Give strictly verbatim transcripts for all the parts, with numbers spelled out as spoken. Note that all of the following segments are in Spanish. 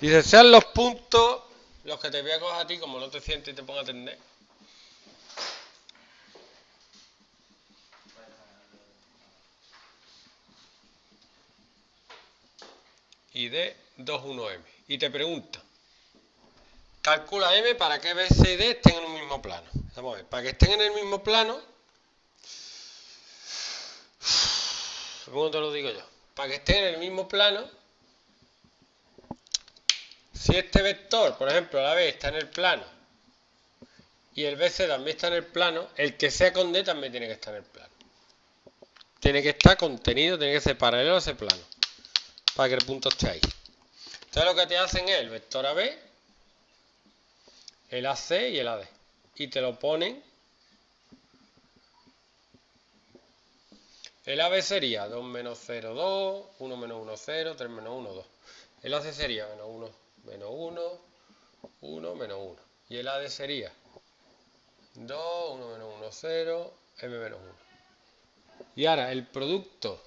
Dice, sean los puntos los que te voy a coger a ti, como no te sientes y te pongo a atender. Y de dos uno eme. Y te pregunta, calcula M para que B, C y D estén en un mismo plano. Vamos a ver, para que estén en el mismo plano, ¿cómo te lo digo yo? Para que estén en el mismo plano, si este vector, por ejemplo, la B está en el plano y el B C también está en el plano, el que sea con D también tiene que estar en el plano. Tiene que estar contenido, tiene que ser paralelo a ese plano, para que el punto esté ahí. Entonces lo que te hacen es el vector A B, el A C y el A D. Y te lo ponen. El A B sería dos menos cero, dos, uno menos uno, cero, tres menos uno, dos. El A C sería menos uno, menos uno, uno menos uno. Y el A D sería dos, uno menos uno, cero, m menos uno. Y ahora el producto,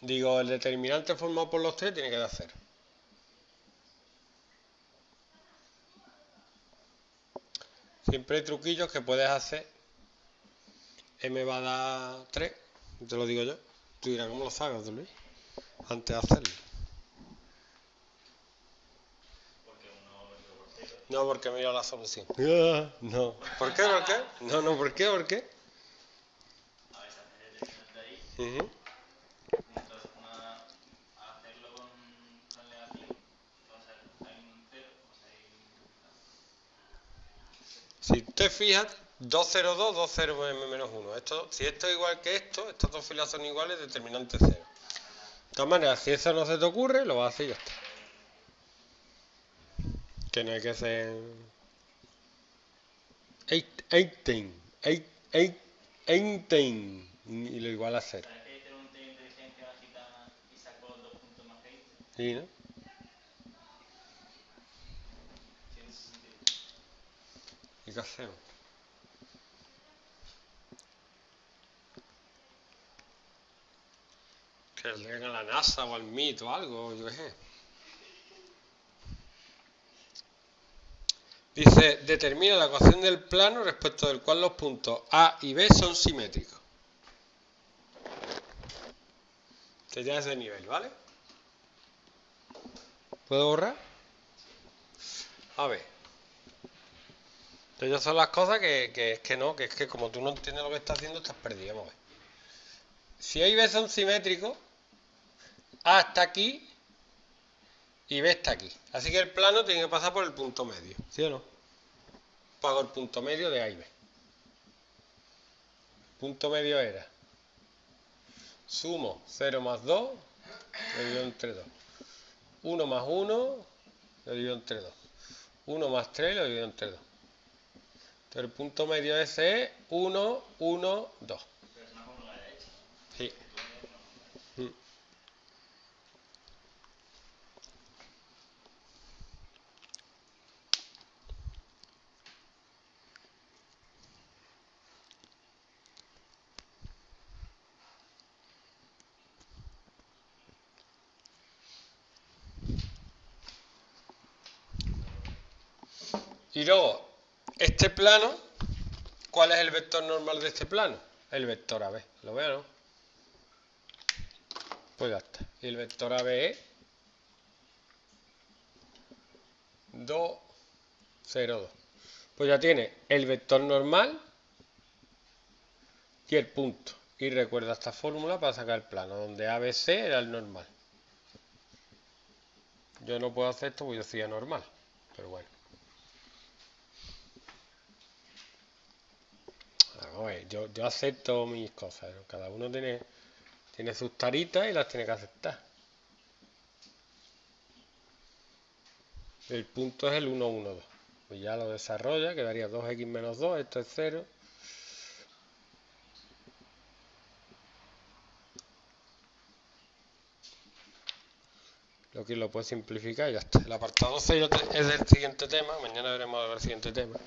digo, el determinante formado por los tres tiene que dar cero. Siempre hay truquillos que puedes hacer. M va a dar tres, te lo digo yo. Tú dirás, ¿cómo lo sabes, Luis? Antes de hacerlo. Porque uno... No, porque mira la solución. Yeah, no. ¿Por qué? ¿Por qué? No, no, ¿por qué? ¿Por qué? A ver, si haces el ahí. Si te fijas, dos, cero, dos, dos, cero, m menos uno. Esto, si esto es igual que esto, estas dos filas son iguales, determinante cero. De todas maneras, si eso no se te ocurre, lo vas a hacer y ya está. Que no hay que ser... Einstein. Einstein. Y lo igual a cero. Sí, ¿no? ¿Y qué hacemos? Que le den a la NASA o al M I T o algo, yo qué sé. Dice, determina la ecuación del plano respecto del cual los puntos A y B son simétricos. Que ya es de nivel, ¿vale? ¿Puedo borrar? A ver. Entonces son las cosas que, que es que no, que es que como tú no entiendes lo que estás haciendo, estás perdido. Vamos a ver. Si A y B son simétricos, A está aquí y B está aquí. Así que el plano tiene que pasar por el punto medio, ¿sí o no? Pago el punto medio de A y B. El punto medio era sumo cero más dos, dividido entre dos. uno más uno, dividido entre dos. uno más tres, dividido entre dos. El punto medio ese es uno, uno, dos. Sí. Y luego... Este plano, ¿cuál es el vector normal de este plano? El vector A B. ¿Lo veo, no? Pues ya está. Y el vector A B es dos, cero, dos. Pues ya tiene el vector normal y el punto. Y recuerda esta fórmula para sacar el plano, donde A B C era el normal. Yo no puedo hacer esto porque yo soy anormal, pero bueno. Oye, yo, yo acepto mis cosas, ¿no? Cada uno tiene, tiene sus taritas y las tiene que aceptar. El punto es el uno, uno, dos. Pues ya lo desarrolla, quedaría dos equis menos dos, esto es cero. Lo que lo puedo simplificar y ya está. El apartado doce es del siguiente tema, mañana veremos el siguiente tema.